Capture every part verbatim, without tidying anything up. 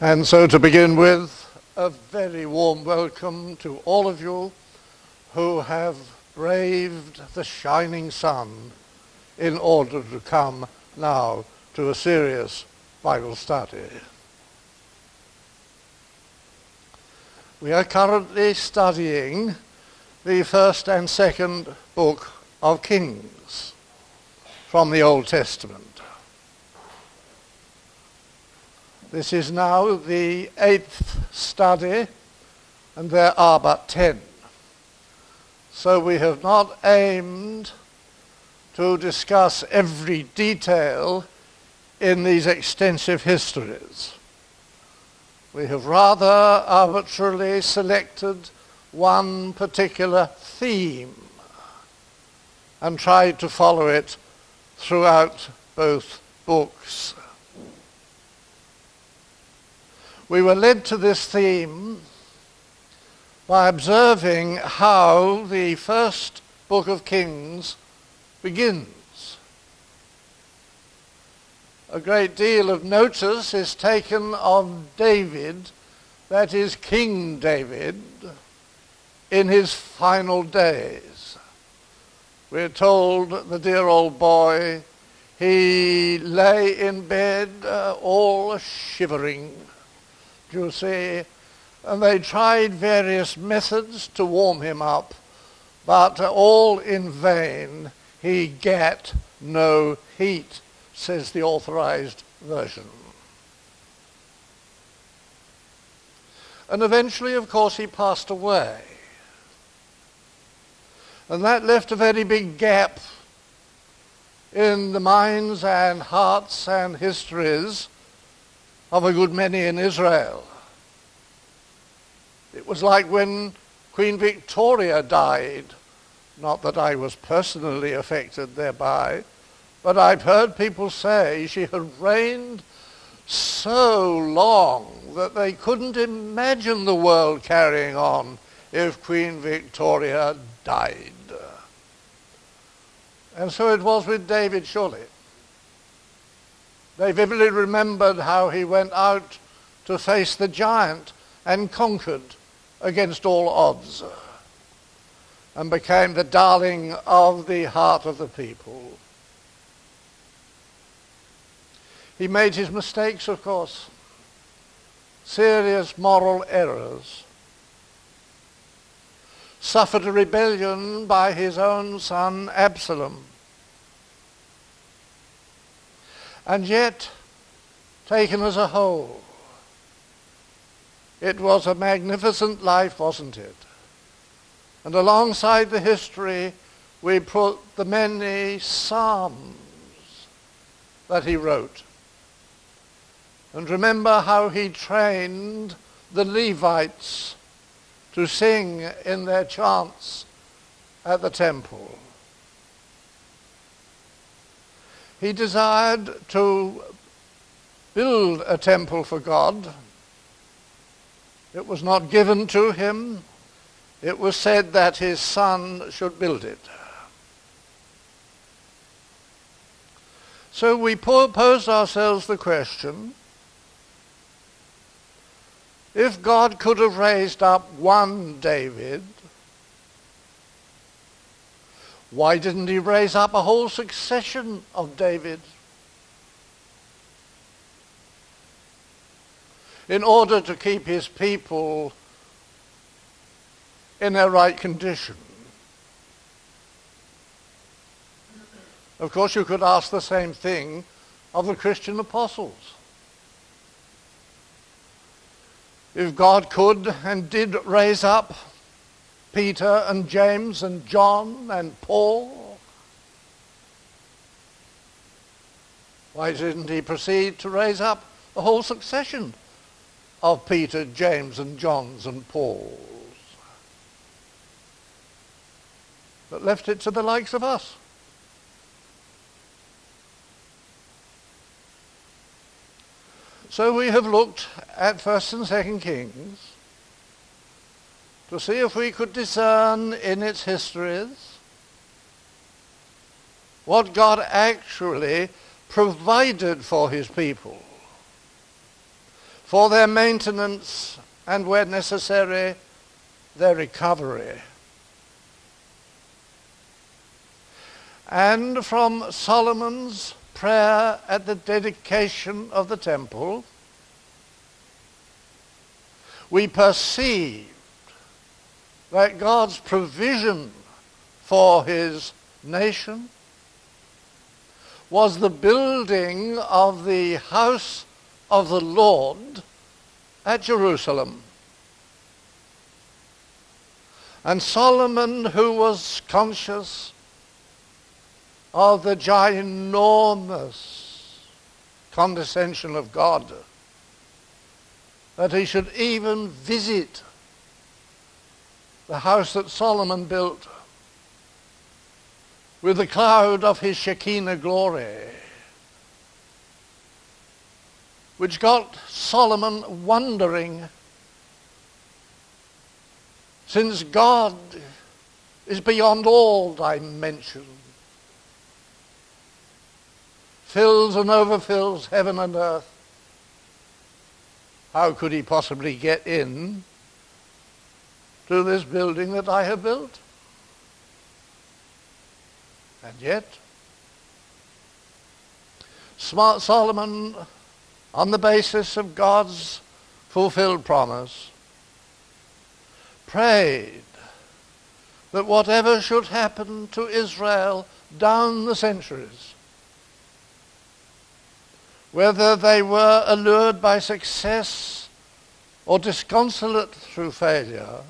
And so to begin with, a very warm welcome to all of you who have braved the shining sun in order to come now to a serious Bible study. We are currently studying the first and second book of Kings from the Old Testament. This is now the eighth study, and there are but ten. So we have not aimed to discuss every detail in these extensive histories. We have rather arbitrarily selected one particular theme and tried to follow it throughout both books. We were led to this theme by observing how the first book of Kings begins. A great deal of notice is taken of David, that is King David, in his final days. We're told, the dear old boy, he lay in bed uh, all shivering. You see, and they tried various methods to warm him up, but all in vain. He gat no heat, says the Authorized Version. And eventually, of course, he passed away. And that left a very big gap in the minds and hearts and histories of a good many in Israel. It was like when Queen Victoria died. Not that I was personally affected thereby, but I've heard people say she had reigned so long that they couldn't imagine the world carrying on if Queen Victoria died. And so it was with David, surely. They vividly remembered how he went out to face the giant and conquered against all odds and became the darling of the heart of the people. He made his mistakes, of course, serious moral errors, suffered a rebellion by his own son Absalom, and yet, taken as a whole, it was a magnificent life, wasn't it? And alongside the history, we put the many psalms that he wrote. And remember how he trained the Levites to sing in their chants at the temple. He desired to build a temple for God. It was not given to him. It was said that his son should build it. So we posed ourselves the question, if God could have raised up one David, why didn't he raise up a whole succession of Davids in order to keep his people in their right condition? Of course, you could ask the same thing of the Christian apostles. If God could and did raise up Peter and James and John and Paul, why didn't he proceed to raise up the whole succession of Peter, James and Johns and Pauls, but left it to the likes of us? So we have looked at First and Second Kings to see if we could discern in its histories what God actually provided for his people for their maintenance and, where necessary, their recovery. And from Solomon's prayer at the dedication of the temple, we perceive that God's provision for his nation was the building of the house of the Lord at Jerusalem. And Solomon, who was conscious of the ginormous condescension of God, that he should even visit the house that Solomon built with the cloud of his Shekinah glory, which got Solomon wondering, since God is beyond all dimension, fills and overfills heaven and earth, how could he possibly get in to this building that I have built? And yet, smart Solomon, on the basis of God's fulfilled promise, prayed that whatever should happen to Israel down the centuries, whether they were allured by success or disconsolate through failure,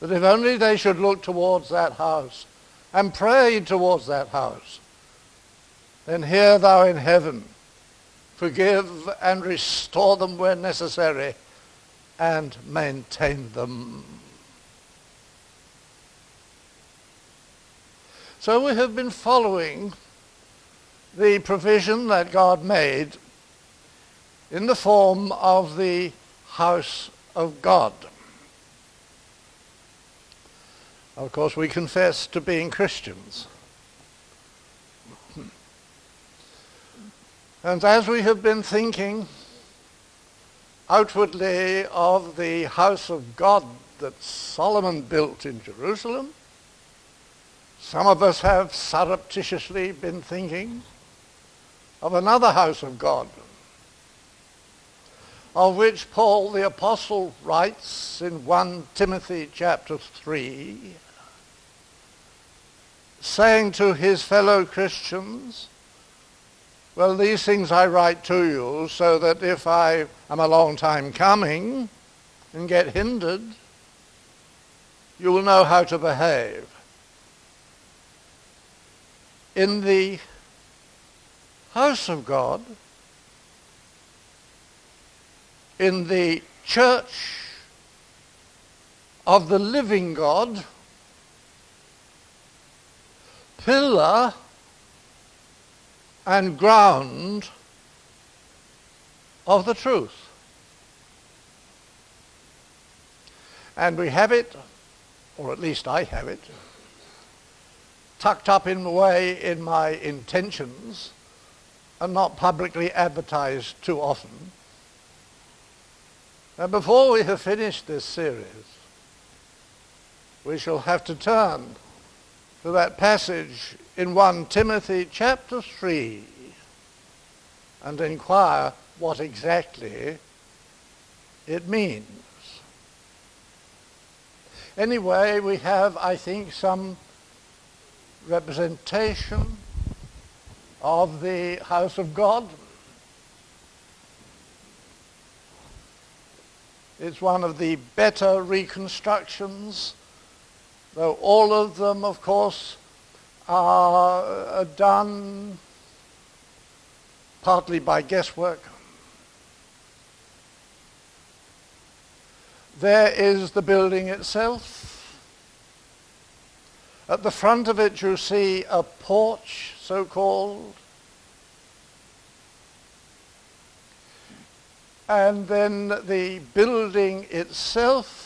that if only they should look towards that house and pray towards that house, then hear thou in heaven, forgive and restore them where necessary, and maintain them. So we have been following the provision that God made in the form of the house of God. Of course, we confess to being Christians. And as we have been thinking outwardly of the house of God that Solomon built in Jerusalem, some of us have surreptitiously been thinking of another house of God, of which Paul the Apostle writes in First Timothy chapter three, saying to his fellow Christians, well, these things I write to you so that if I am a long time coming and get hindered, you will know how to behave in the house of God, in the church of the living God, pillar and ground of the truth. And we have it, or at least I have it, tucked up in a way in my intentions and not publicly advertised too often. And before we have finished this series, we shall have to turn to that passage in First Timothy chapter three and inquire what exactly it means. Anyway, we have, I think, some representation of the house of God. It's one of the better reconstructions, though all of them, of course, are done partly by guesswork. There is the building itself. At the front of it you see a porch, so-called. And then the building itself,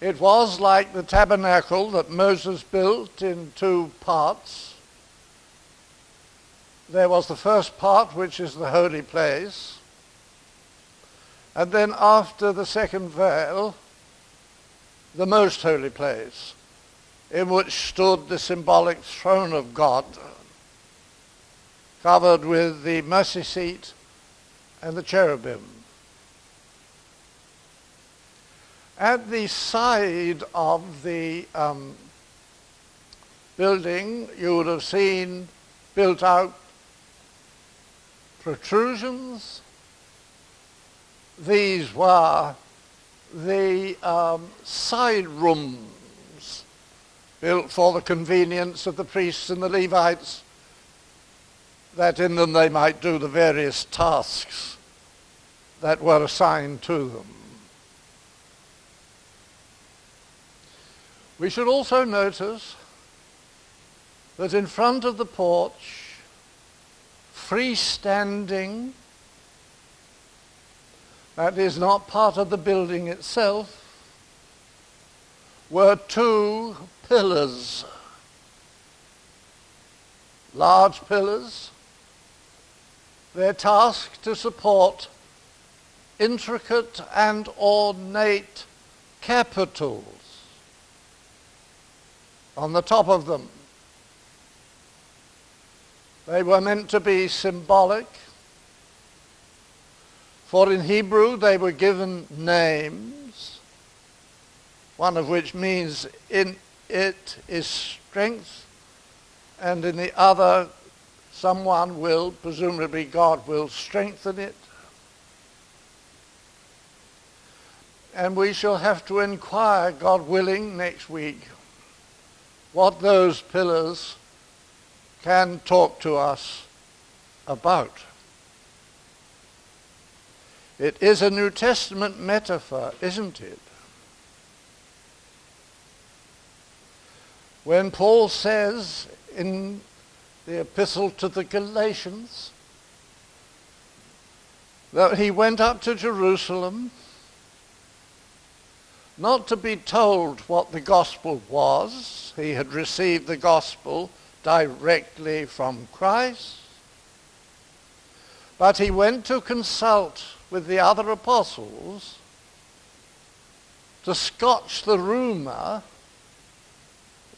it was like the tabernacle that Moses built in two parts, there was the first part, which is the holy place, and then after the second veil, the most holy place, in which stood the symbolic throne of God, covered with the mercy seat and the cherubim. At the side of the um, building, you would have seen built out protrusions. These were the um, side rooms built for the convenience of the priests and the Levites, that in them they might do the various tasks that were assigned to them. We should also notice that in front of the porch, freestanding, that is not part of the building itself, were two pillars, large pillars, their task to support intricate and ornate capitals on the top of them. They were meant to be symbolic, for in Hebrew they were given names, one of which means in it is strength, and in the other someone will, presumably God, will strengthen it. And we shall have to inquire, God willing, next week, what those pillars can talk to us about. It is a New Testament metaphor, isn't it? When Paul says in the Epistle to the Galatians that he went up to Jerusalem not to be told what the gospel was, he had received the gospel directly from Christ, but he went to consult with the other apostles to scotch the rumor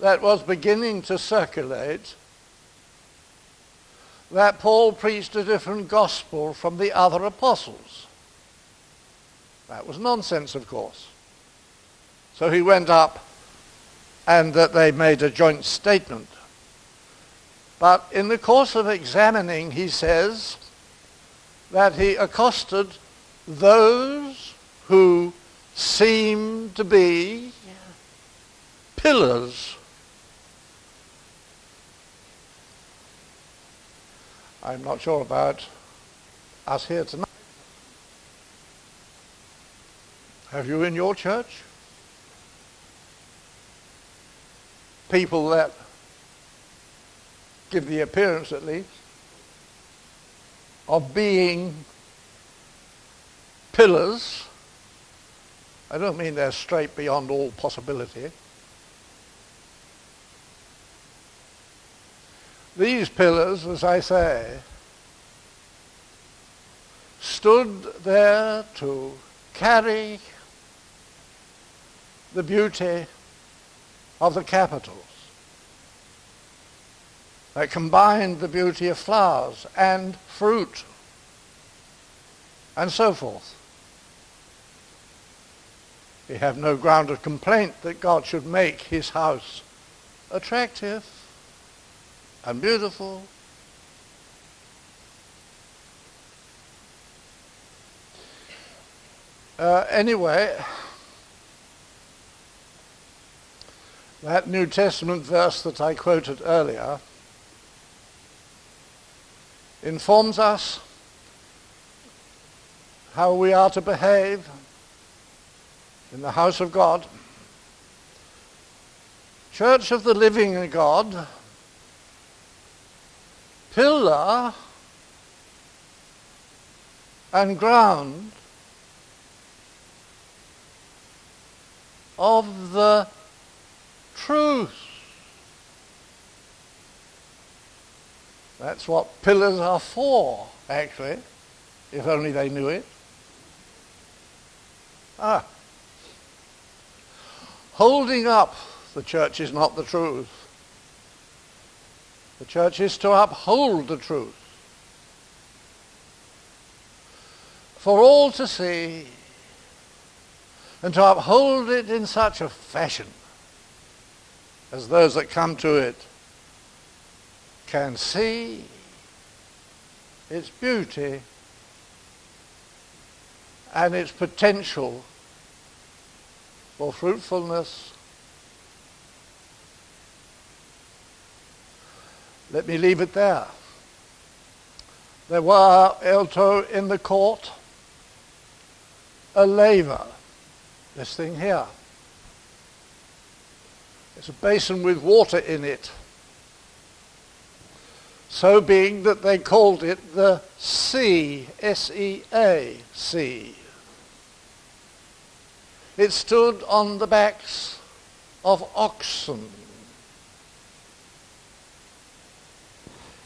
that was beginning to circulate that Paul preached a different gospel from the other apostles. That was nonsense, of course. So he went up, and that they made a joint statement. But in the course of examining, he says that he accosted those who seemed to be yeah. pillars. I'm not sure about us here tonight. Have you in your church people that give the appearance, at least, of being pillars? I don't mean they're straight beyond all possibility. These pillars, as I say, stood there to carry the beauty of the capitals. They combined the beauty of flowers and fruit and so forth. We have no ground of complaint that God should make his house attractive and beautiful. Uh, anyway, that New Testament verse that I quoted earlier informs us how we are to behave in the house of God. Church of the living God, pillar and ground of the truth. That's what pillars are for, actually, if only they knew it. Ah. Holding up the church is not the truth. The church is to uphold the truth. For all to see, and to uphold it in such a fashion as those that come to it can see its beauty and its potential for fruitfulness. Let me leave it there. There were alto in the court, a laver, this thing here. It's a basin with water in it, so being that they called it the sea, S E A, sea. It stood on the backs of oxen.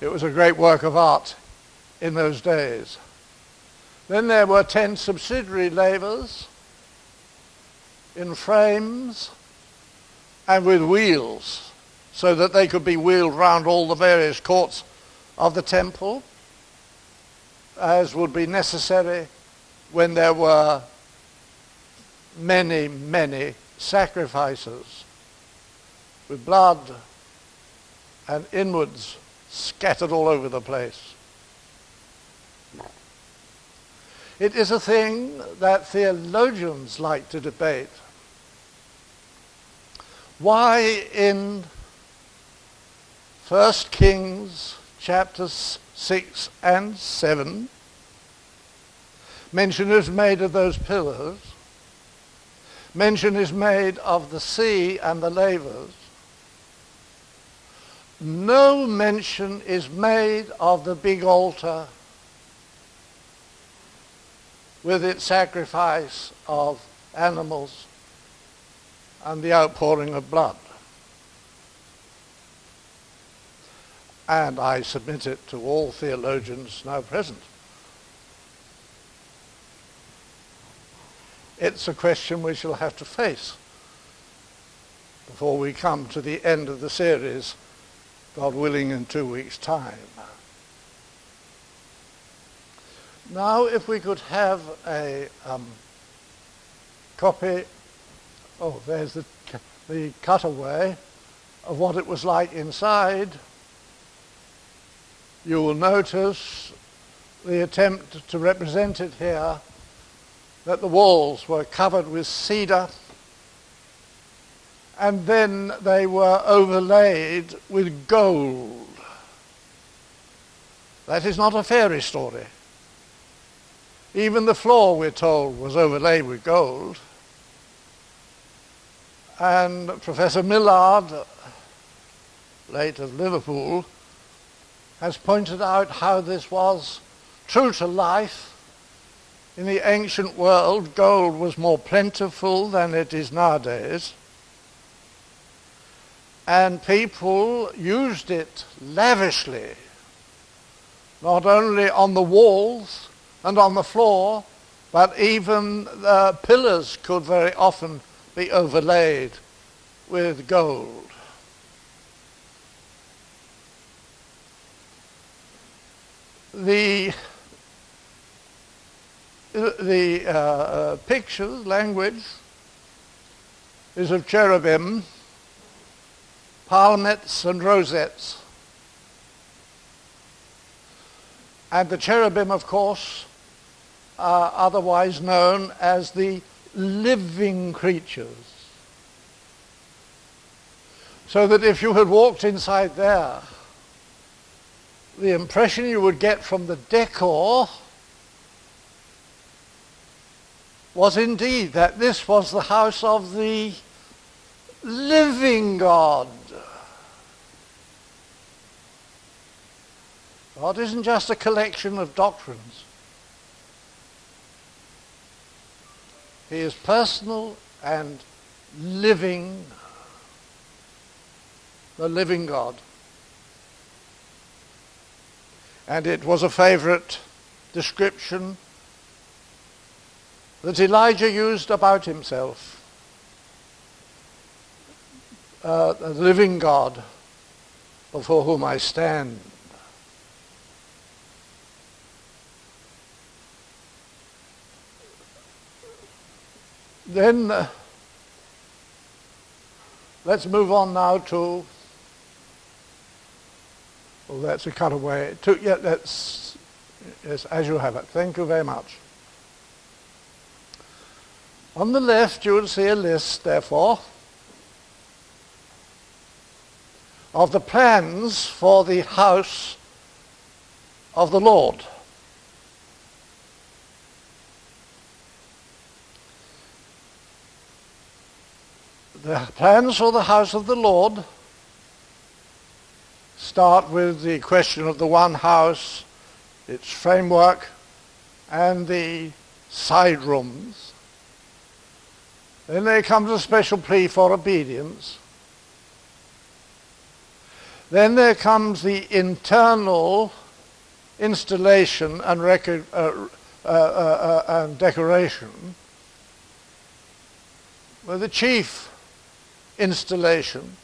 It was a great work of art in those days. Then there were ten subsidiary lavers in frames and with wheels, so that they could be wheeled round all the various courts of the temple, as would be necessary when there were many, many sacrifices with blood and inwards scattered all over the place. It is a thing that theologians like to debate. Why in First Kings chapters six and seven mention is made of those pillars, mention is made of the sea and the lavers, no mention is made of the big altar with its sacrifice of animals and the outpouring of blood. And I submit it to all theologians now present. It's a question we shall have to face before we come to the end of the series, God willing, in two weeks' time. Now, if we could have a um, copy. Oh, there's the, the cutaway of what it was like inside. You will notice the attempt to represent it here, that the walls were covered with cedar, and then they were overlaid with gold. That is not a fairy story. Even the floor, we're told, was overlaid with gold. And Professor Millard, late of Liverpool, has pointed out how this was true to life. In the ancient world, gold was more plentiful than it is nowadays, and people used it lavishly, not only on the walls and on the floor, but even the pillars could very often be overlaid with gold. The, the uh, pictures, language, is of cherubim, palmettes and rosettes. And the cherubim, of course, are otherwise known as the living creatures. So that if you had walked inside there, the impression you would get from the decor was indeed that this was the house of the living God. God isn't just a collection of doctrines. He is personal and living, the living God. and it was a favorite description that Elijah used about himself. Uh, the living God before whom I stand. Then uh, let's move on now to, well, that's a cutaway. To, yeah, that's, yes, as you have it. Thank you very much. On the left, you will see a list, therefore, of the plans for the house of the Lord. The plans for the house of the Lord start with the question of the one house, its framework, and the side rooms. Then there comes a special plea for obedience. Then there comes the internal installation and, record, uh, uh, uh, uh, and decoration, where the chief installation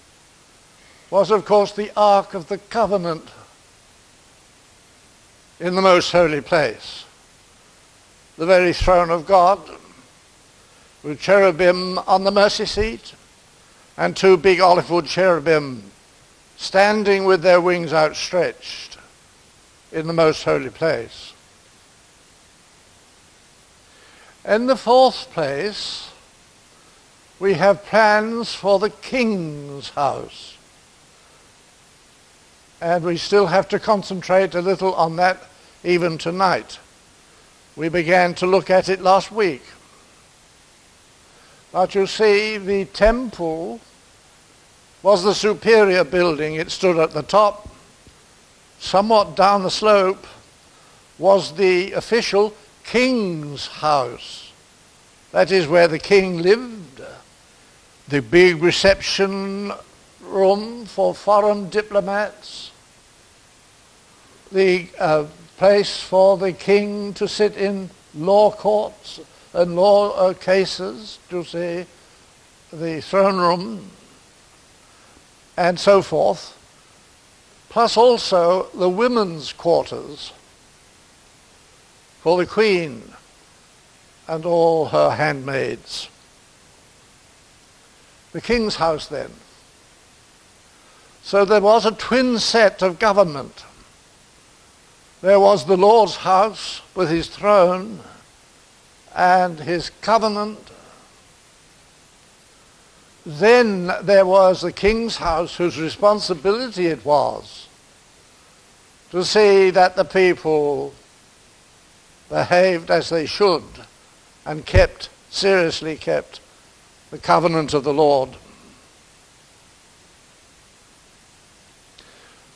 was, of course, the Ark of the Covenant in the most holy place, the very throne of God, with cherubim on the mercy seat, and two big olive wood cherubim standing with their wings outstretched in the most holy place. In the fourth place, we have plans for the king's house. And we still have to concentrate a little on that even tonight. We began to look at it last week. But you see, the temple was the superior building. It stood at the top. Somewhat down the slope was the official king's house. That is where the king lived, the big reception room for foreign diplomats, the uh, place for the king to sit in law courts and law uh, cases, you see, the throne room, and so forth, plus also the women's quarters for the queen and all her handmaids. The king's house then. So there was a twin set of government. There was the Lord's house with his throne and his covenant. Then there was the king's house, whose responsibility it was to see that the people behaved as they should and kept, seriously kept, the covenant of the Lord.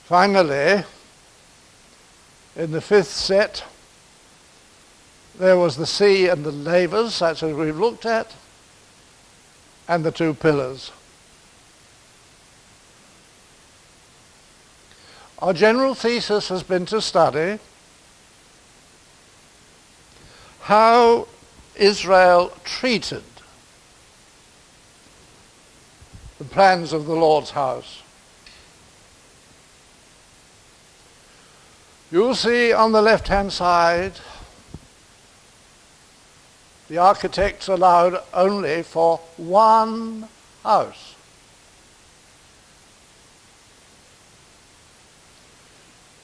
Finally, in the fifth set, there was the sea and the lavers, such as we've looked at, and the two pillars. Our general thesis has been to study how Israel treated the plans of the Lord's house. You'll see on the left-hand side the architects allowed only for one house.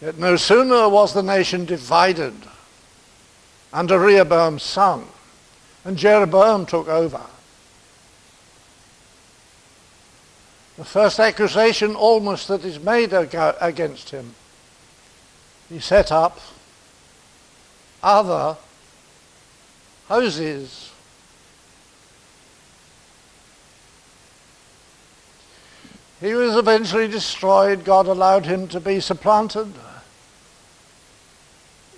Yet no sooner was the nation divided under Rehoboam's son, and Jeroboam took over. The first accusation almost that is made ag- against him, he set up other houses. He was eventually destroyed. God allowed him to be supplanted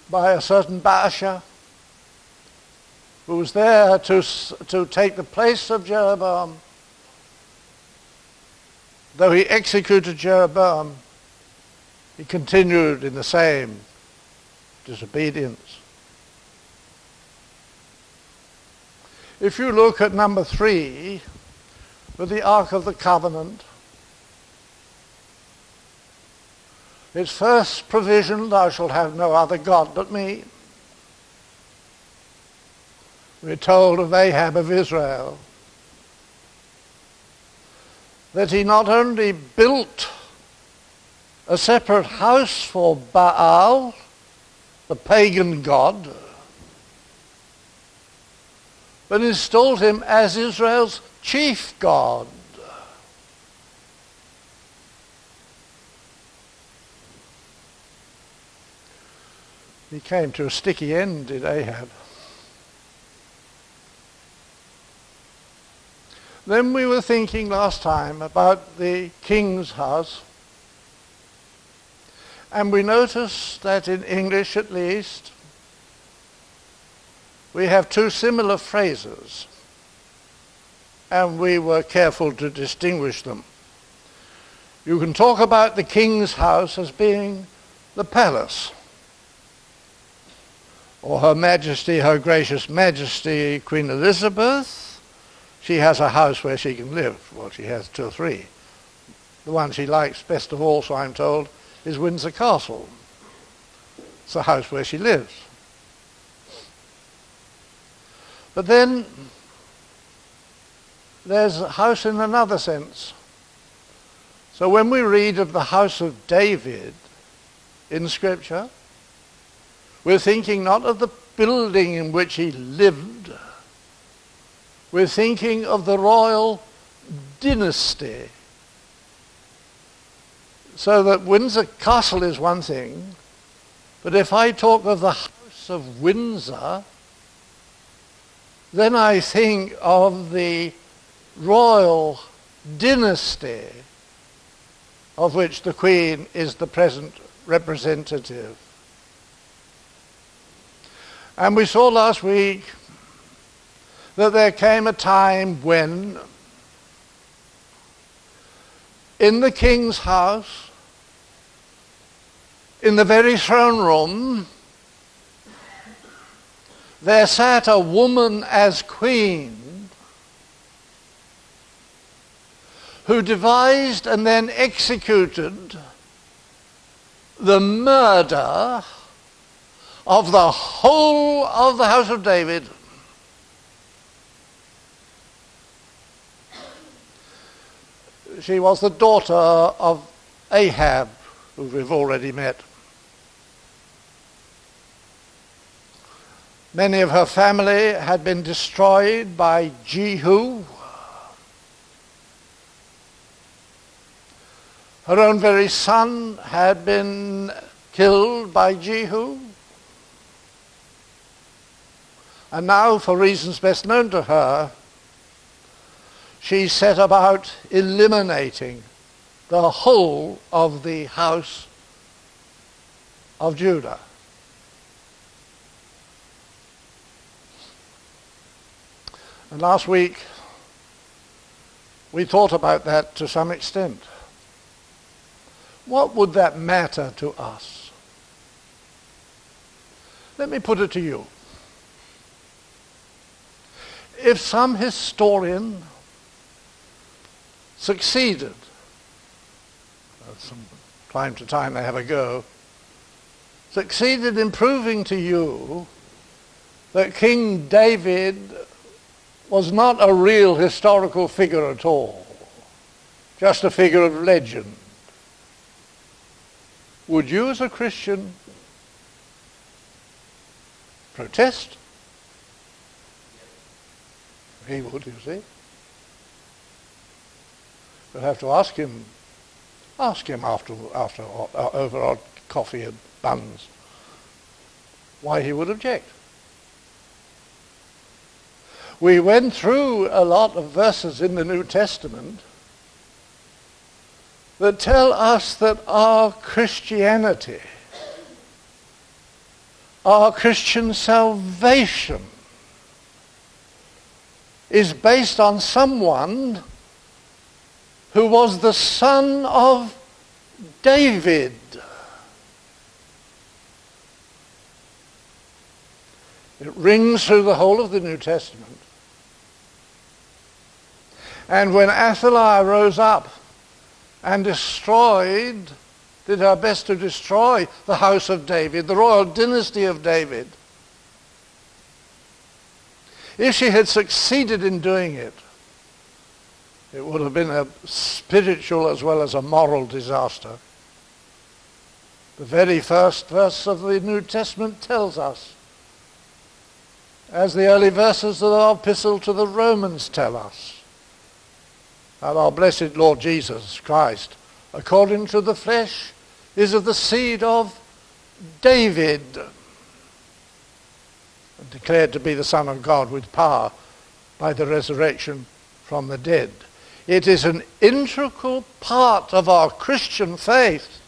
by a certain Baasha, who was there to, to take the place of Jeroboam. Though he executed Jeroboam, he continued in the same disobedience. If you look at number three, with the Ark of the Covenant, its first provision, thou shalt have no other God but me. We're told of Ahab of Israel that he not only built a separate house for Baal, the pagan god, but installed him as Israel's chief god. He came to a sticky end, did Ahab. Then we were thinking last time about the king's house, and we noticed that in English at least we have two similar phrases, and we were careful to distinguish them. You can talk about the king's house as being the palace, or Her Majesty, Her Gracious Majesty Queen Elizabeth. She has a house where she can live. Well, she has two or three. The one she likes best of all, so I'm told, is Windsor Castle. It's the house where she lives. But then there's a house in another sense. So when we read of the house of David in Scripture, we're thinking not of the building in which he lived, we're thinking of the royal dynasty. So that Windsor Castle is one thing, but if I talk of the House of Windsor, then I think of the royal dynasty of which the Queen is the present representative. And we saw last week that there came a time when in the king's house, in the very throne room, there sat a woman as queen who devised and then executed the murder of the whole of the house of David. She was the daughter of Ahab, who we've already met. Many of her family had been destroyed by Jehu. Her own very son had been killed by Jehu. And now, for reasons best known to her, she set about eliminating the whole of the house of Judah. And last week we thought about that to some extent. What would that matter to us? Let me put it to you. If some historian succeeded, from time to time they have a go, succeeded in proving to you that King David was not a real historical figure at all, just a figure of legend, would you as a Christian protest? He would, you see. You'll have to ask him, ask him after, after uh, over our coffee and buns, why he would object. We went through a lot of verses in the New Testament that tell us that our Christianity, our Christian salvation, is based on someone who was the son of David. It rings through the whole of the New Testament. And when Athaliah rose up and destroyed, did her best to destroy the house of David, the royal dynasty of David, if she had succeeded in doing it, it would have been a spiritual as well as a moral disaster. The very first verse of the New Testament tells us, as the early verses of the Epistle to the Romans tell us, that our blessed Lord Jesus Christ, according to the flesh, is of the seed of David, and declared to be the Son of God with power by the resurrection from the dead. It is an integral part of our Christian faith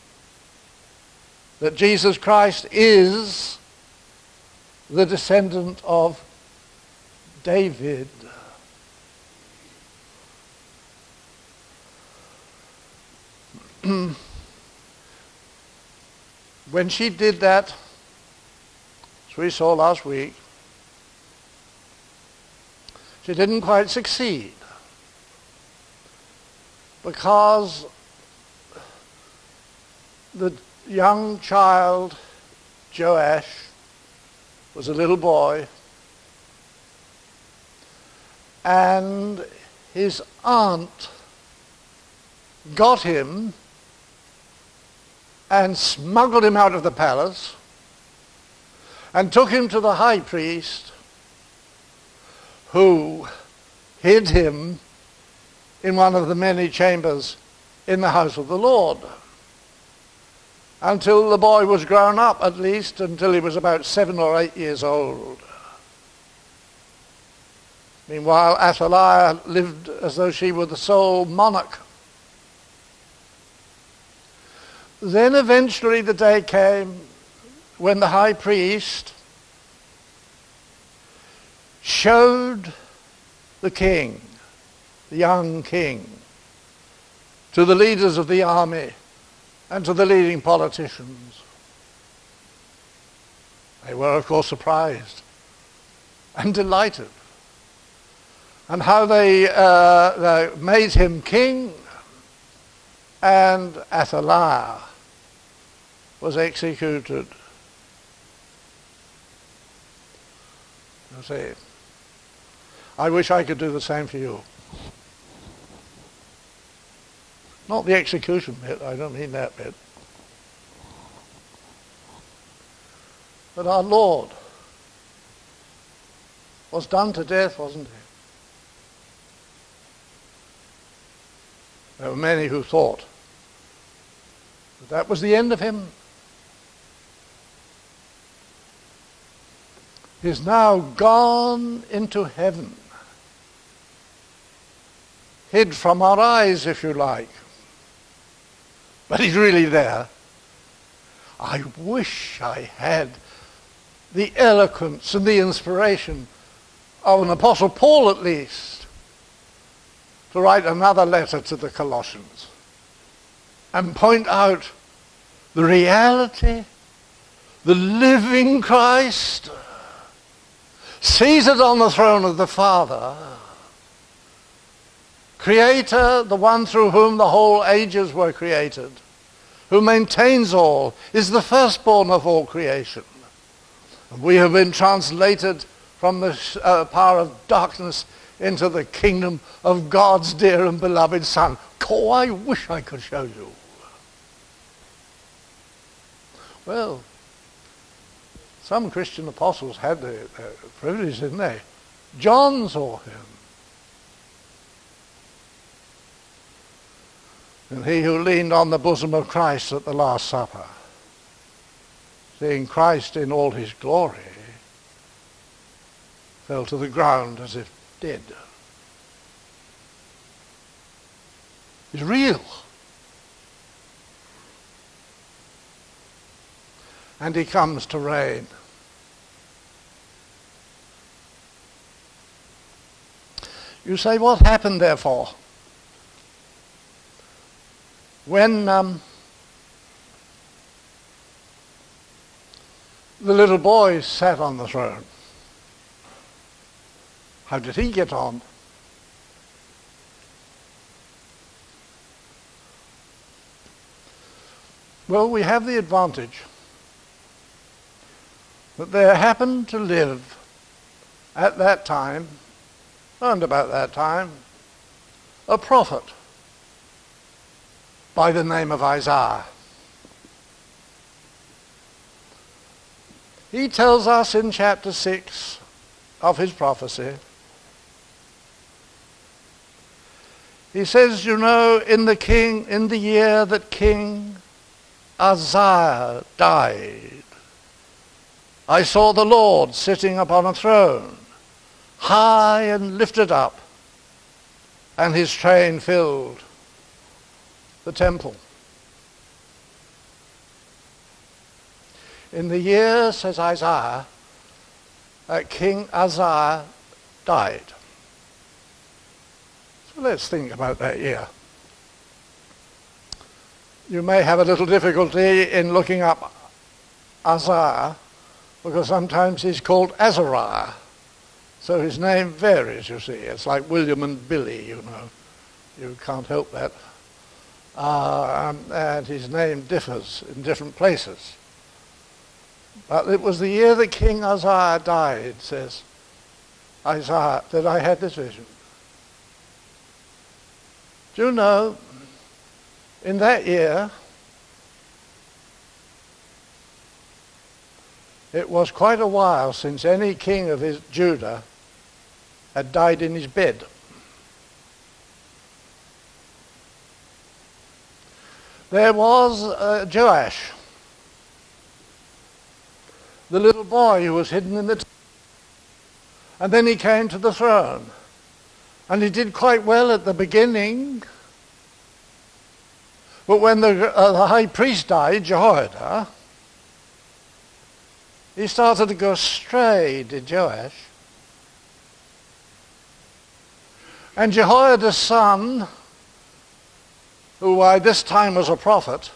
that Jesus Christ is the descendant of David. When she did that, as we saw last week, she didn't quite succeed, because the young child, Joash, was a little boy, and his aunt got him and smuggled him out of the palace and took him to the high priest, who hid him in one of the many chambers in the house of the Lord, until the boy was grown up, at least until he was about seven or eight years old. Meanwhile, Athaliah lived as though she were the sole monarch. Then eventually the day came when the high priest showed the king, the young king, to the leaders of the army and to the leading politicians. They were, of course, surprised and delighted. And how they, uh, they made him king, and Athaliah was executed. You see, I wish I could do the same for you. Not the execution bit, I don't mean that bit. But our Lord was done to death, wasn't he? There were many who thought that that was the end of him. He is now gone into heaven, hid from our eyes, if you like. But he's really there. I wish I had the eloquence and the inspiration of an Apostle Paul, at least, to write another letter to the Colossians and point out the reality, the living Christ, seated on the throne of the Father, Creator, the one through whom the whole ages were created, who maintains all, is the firstborn of all creation. And we have been translated from the uh, power of darkness into the kingdom of God's dear and beloved Son. Oh, I wish I could show you. Well, some Christian apostles had the uh, privilege, didn't they? John saw him. And he who leaned on the bosom of Christ at the Last Supper, seeing Christ in all his glory, fell to the ground as if dead. It's real. And he comes to reign. You say, what happened, therefore? When um, the little boy sat on the throne, How did he get on? Well, we have the advantage that there happened to live at that time, and about that time, a prophet by the name of Isaiah. He tells us in chapter six of his prophecy, he says, you know, in the king, in the year that King Uzziah died, I saw the Lord sitting upon a throne, high and lifted up, and his train filled the temple. In the year, says Isaiah, that King Uzziah died. So let's think about that year. You may have a little difficulty in looking up Uzziah, because sometimes he's called Azariah. So his name varies, you see. It's like William and Billy, you know. You can't help that. Uh, and his name differs in different places. But it was the year that King Uzziah died, says Isaiah, that I had this vision. Do you know, in that year, it was quite a while since any king of his, Judah had died in his bed. There was uh, Joash, the little boy who was hidden in the temple. And then he came to the throne. And he did quite well at the beginning. But when the, uh, the high priest died, Jehoiada, he started to go astray, did Joash. And Jehoiada's son, who by this time was a prophet,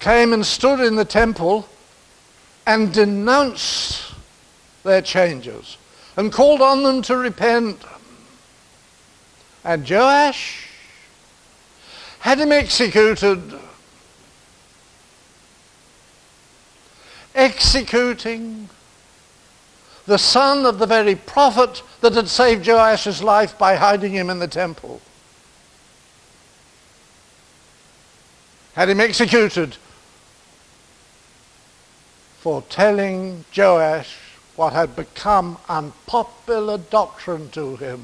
came and stood in the temple and denounced their changes and called on them to repent. And Joash had him executed. Executing the son of the very prophet that had saved Joash's life by hiding him in the temple. Had him executed for telling Joash what had become unpopular doctrine to him.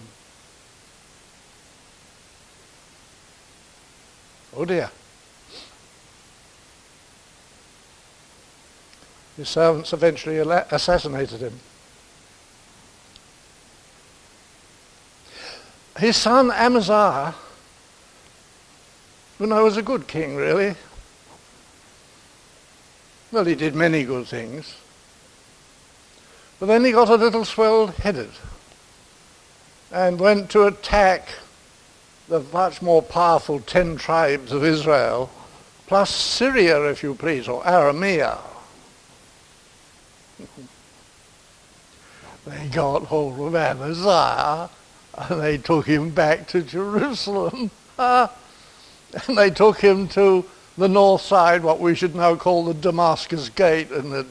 Oh dear. His servants eventually assassinated him. His son Amaziah, you know, was a good king, really. Well, he did many good things. But then he got a little swelled-headed and went to attack the much more powerful ten tribes of Israel, plus Syria, if you please, or Aramea. They got hold of Amaziah and they took him back to Jerusalem. And they took him to the north side, what we should now call the Damascus Gate, and the,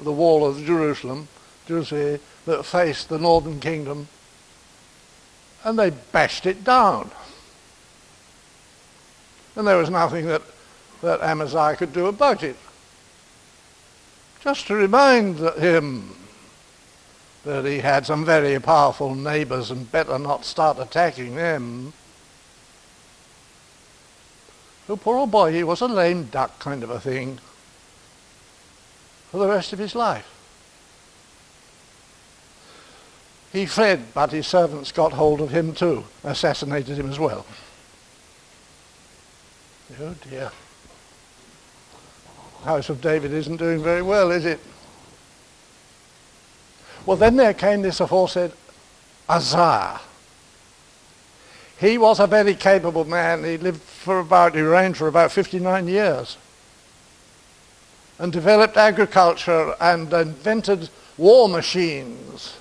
the wall of Jerusalem, do you see, that faced the northern kingdom. And they bashed it down. And there was nothing that, that Amaziah could do about it. Just to remind him that he had some very powerful neighbours and better not start attacking them. So poor old boy, he was a lame duck kind of a thing for the rest of his life. He fled, but his servants got hold of him too, assassinated him as well. Oh dear. House of David isn't doing very well, is it? Well, then there came this aforesaid Uzziah. He was a very capable man. He lived for about, he reigned for about fifty-nine years and developed agriculture and invented war machines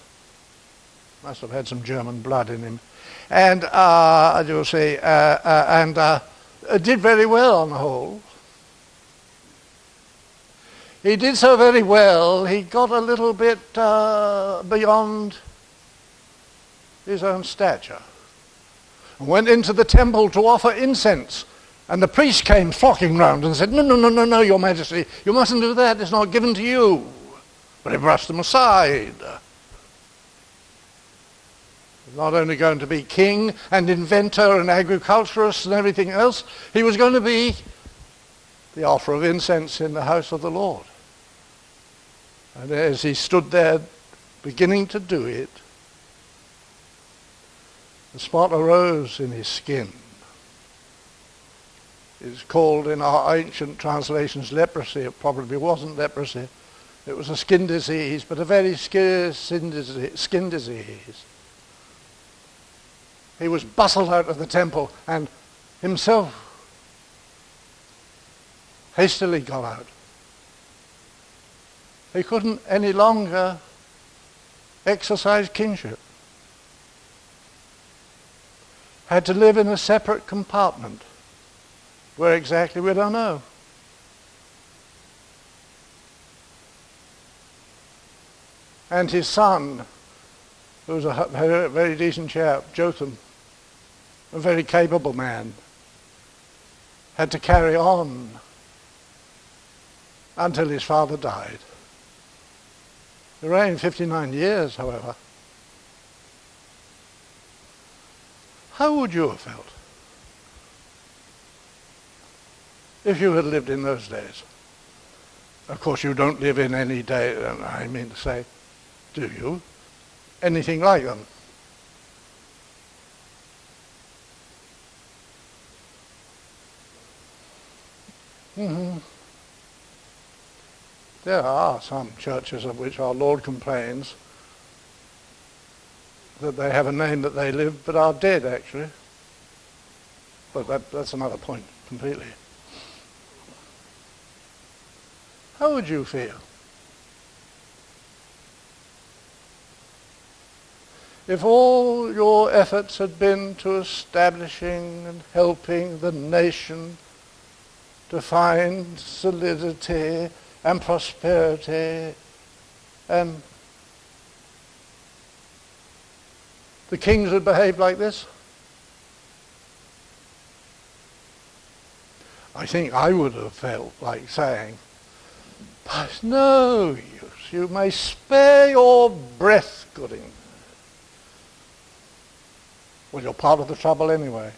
must have had some German blood in him, and uh, you'll see, uh, uh, and uh, did very well on the whole. He did so very well, he got a little bit uh, beyond his own stature, and went into the temple to offer incense. And the priest came flocking round and said, "No, no, no, no, no, Your Majesty, you mustn't do that, it's not given to you." But he brushed them aside. He's not only going to be king and inventor and agriculturist and everything else, he was going to be the offer of incense in the house of the Lord. And as he stood there beginning to do it, the spot arose in his skin. It's called in our ancient translations leprosy. It probably wasn't leprosy. It was a skin disease, but a very scary skin disease. He was bustled out of the temple and himself hastily got out. He couldn't any longer exercise kingship. Had to live in a separate compartment. Where exactly, we don't know. And his son, who was a very decent chap, Jotham, a very capable man, had to carry on until his father died. He reigned fifty-nine years, however. How would you have felt if you had lived in those days? Of course, you don't live in any day, I mean to say, do you? Anything like them. Mm-hmm. There are some churches of which our Lord complains that they have a name that they live, but are dead, actually. But that, that's another point, completely. How would you feel if all your efforts had been to establishing and helping the nation to find solidity and prosperity and the kings had behaved like this? I think I would have felt like saying, "It's no use. You may spare your breath, Gooding. Well, you're part of the trouble anyway.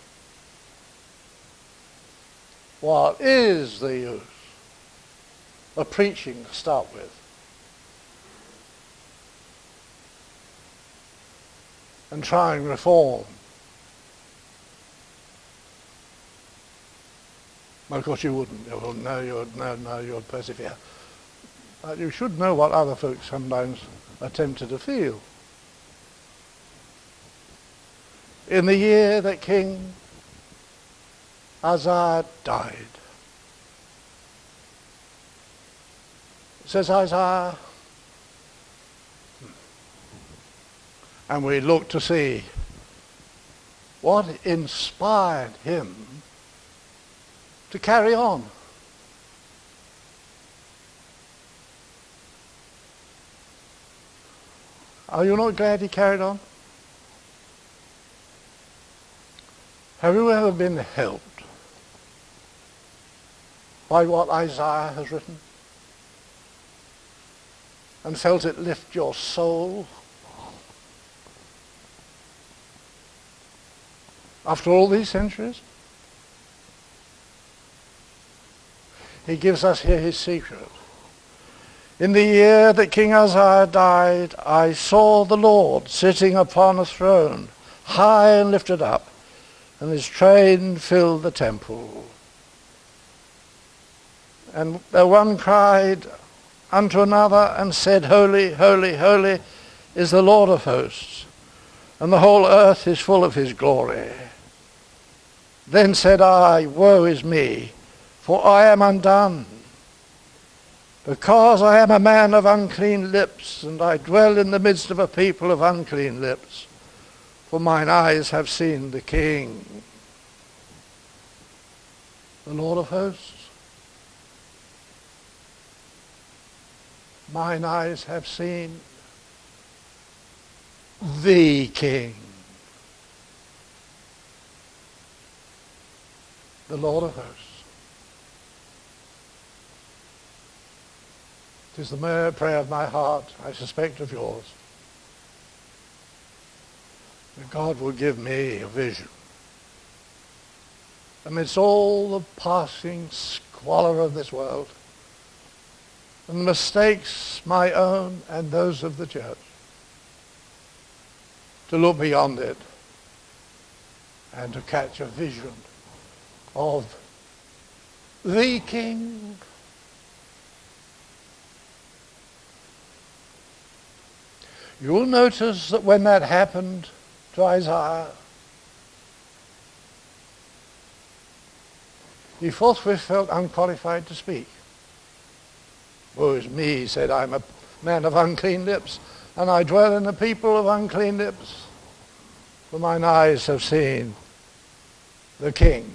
What is the use of preaching to start with?" And trying reform. Well, of course, you wouldn't. You wouldn't. No, you would, no, no, you would persevere. But you should know what other folks sometimes are tempted to feel. In the year that King Uzziah died, says Isaiah, and we look to see what inspired him to carry on. Are you not glad he carried on? Have you ever been helped by what Isaiah has written and felt it lift your soul? After all these centuries, he gives us here his secret. In the year that King Uzziah died, I saw the Lord sitting upon a throne, high and lifted up, and his train filled the temple. And the one cried unto another and said, Holy, holy, holy is the Lord of hosts, and the whole earth is full of his glory. Then said I, Woe is me, for I am undone, Because I am a man of unclean lips, and I dwell in the midst of a people of unclean lips, for mine eyes have seen the King, the Lord of hosts. Mine eyes have seen the King, the Lord of hosts. It is the prayer of my heart, I suspect of yours, that God will give me a vision amidst all the passing squalor of this world and mistakes my own and those of the church, to look beyond it and to catch a vision of the King. You'll notice that when that happened to Isaiah, he forthwith felt unqualified to speak. Woe is me, he said, I'm a man of unclean lips, and I dwell in the people of unclean lips, for mine eyes have seen the King.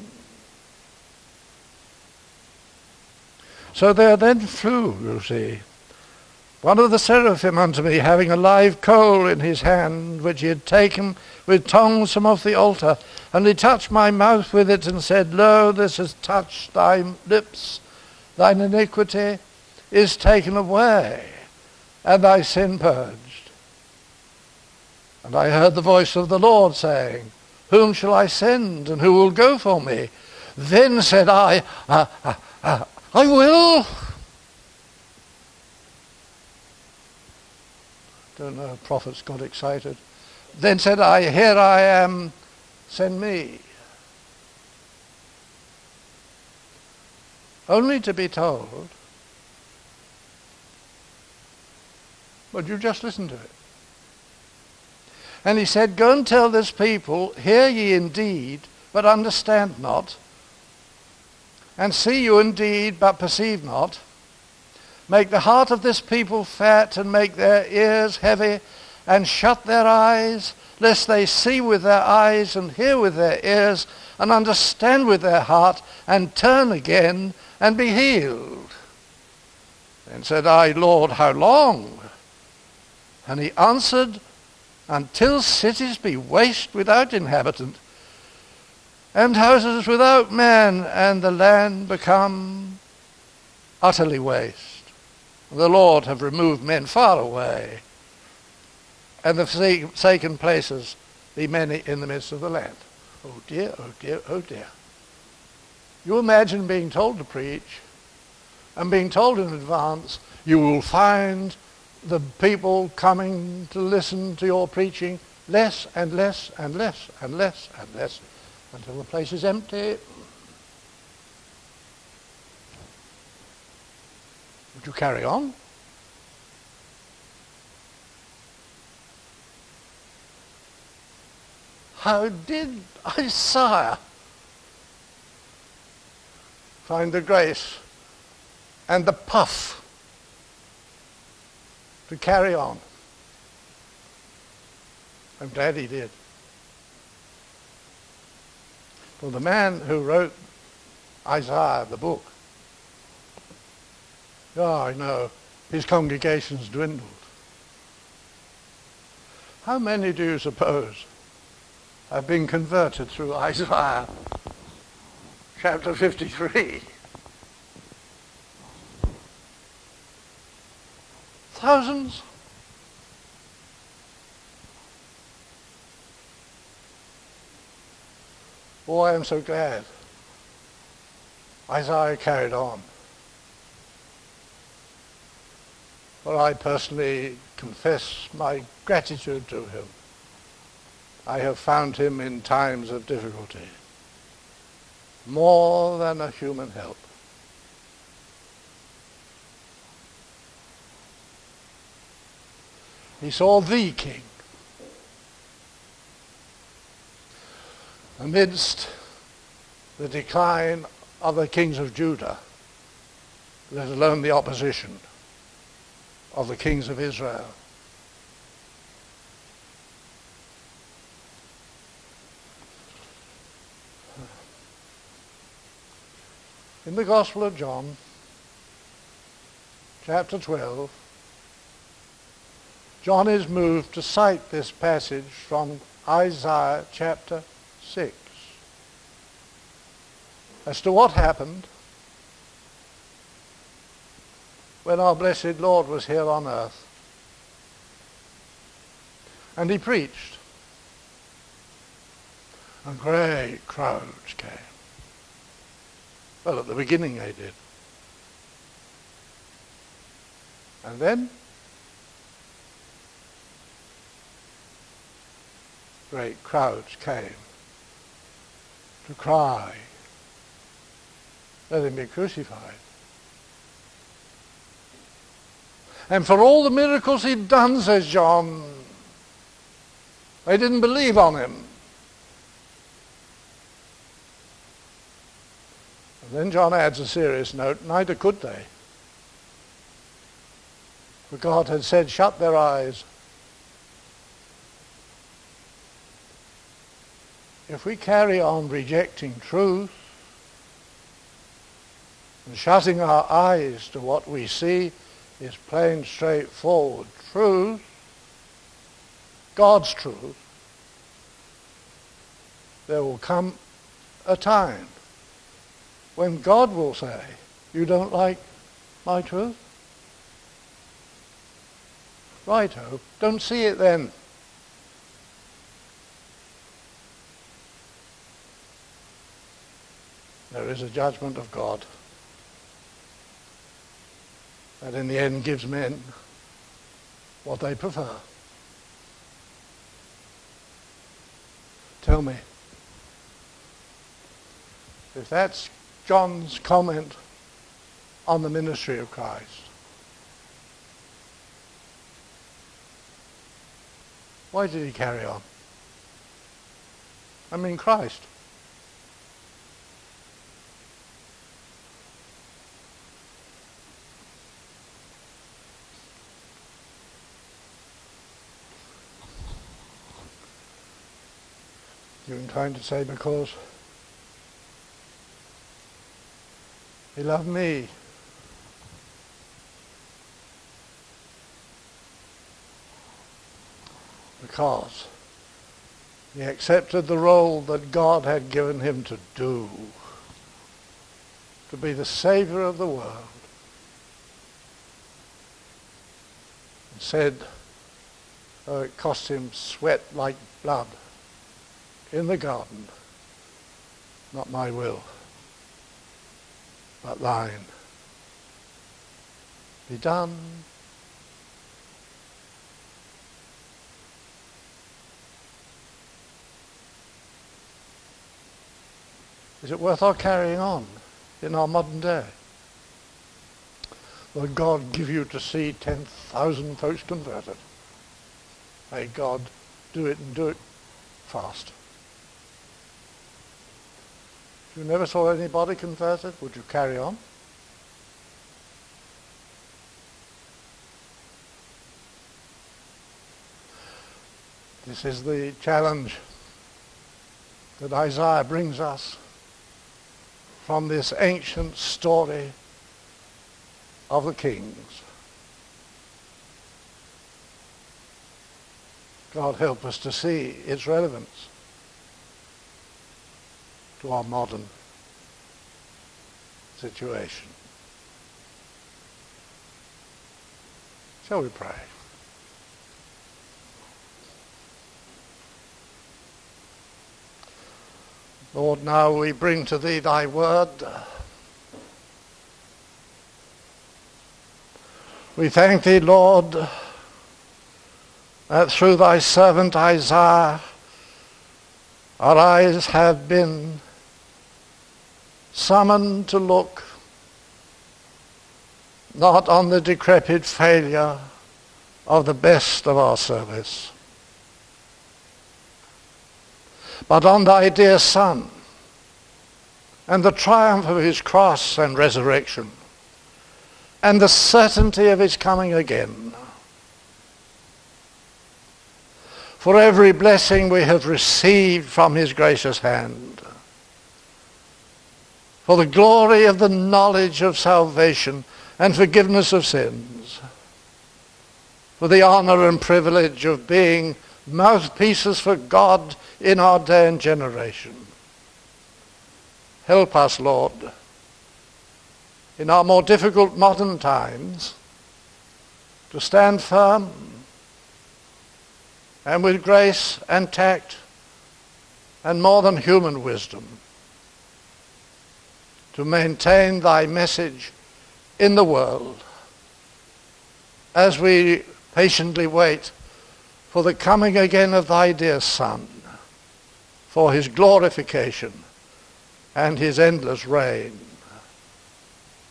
So there then flew, you see, one of the seraphim unto me, having a live coal in his hand, which he had taken with tongs from off the altar. And he touched my mouth with it, and said, Lo, this has touched thy lips. Thine iniquity is taken away, and thy sin purged. And I heard the voice of the Lord saying, Whom shall I send, and who will go for me? Then said I, ah, ah, ah, I will. Don't know if prophets got excited. Then said I, Here I am, send me. Only to be told, but you just listen to it. And he said, Go and tell this people, Hear ye indeed, but understand not, and see you indeed, but perceive not. Make the heart of this people fat, and make their ears heavy, and shut their eyes, lest they see with their eyes, and hear with their ears, and understand with their heart, and turn again, and be healed. Then said I, Lord, how long? And he answered, Until cities be waste without inhabitant, and houses without men, and the land become utterly waste. The Lord have removed men far away, and the forsaken places be many in the midst of the land. Oh dear, oh dear, oh dear. You imagine being told to preach, and being told in advance, you will find the people coming to listen to your preaching less and less and less and less and less, until the place is empty. Would you carry on? How did Isaiah find the grace and the puff to carry on? I'm glad he did. For the man who wrote Isaiah, the book, Ah, I know, his congregation's dwindled. How many do you suppose have been converted through Isaiah chapter fifty-three? Thousands. Oh, I am so glad Isaiah carried on. Well, I personally confess my gratitude to him. I have found him in times of difficulty more than a human help. He saw the King amidst the decline of the kings of Judah let alone the opposition of the kings of Israel. In the Gospel of John, chapter twelve, John is moved to cite this passage from Isaiah chapter six as to what happened when our blessed Lord was here on earth. And he preached, and great crowds came. Well, at the beginning they did. And then, great crowds came to cry, let him be crucified. And for all the miracles he'd done, says John, they didn't believe on him. And then John adds a serious note, neither could they. For God had said, shut their eyes. If we carry on rejecting truth and shutting our eyes to what we see is plain, straightforward truth, God's truth, there will come a time when God will say, you don't like my truth? Righto, don't see it then. There is a judgment of God that in the end gives men what they prefer. Tell me, if that's John's comment on the ministry of Christ, why did he carry on? I mean, Christ. You're inclined to say, because he loved me. Because he accepted the role that God had given him to do, to be the Savior of the world. And said, oh, it cost him sweat like blood in the garden, not my will, but thine be done. Is it worth our carrying on in our modern day? Will God give you to see ten thousand folks converted? May God do it, and do it fast. You never saw anybody converted, would you carry on? This is the challenge that Isaiah brings us from this ancient story of the kings. God help us to see its relevance to our modern situation. Shall we pray? Lord, now we bring to thee thy word. We thank thee, Lord, that through thy servant Isaiah, our eyes have been summoned to look not on the decrepit failure of the best of our service, but on thy dear Son and the triumph of his cross and resurrection and the certainty of his coming again. For every blessing we have received from his gracious hand, for the glory of the knowledge of salvation and forgiveness of sins, for the honor and privilege of being mouthpieces for God in our day and generation. Help us, Lord, in our more difficult modern times, to stand firm and with grace and tact and more than human wisdom to maintain thy message in the world as we patiently wait for the coming again of thy dear Son, for his glorification and his endless reign.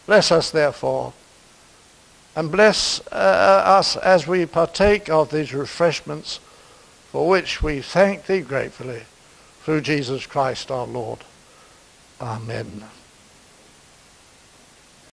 Bless us, therefore, and bless uh, us as we partake of these refreshments, for which we thank thee gratefully, through Jesus Christ our Lord. Amen.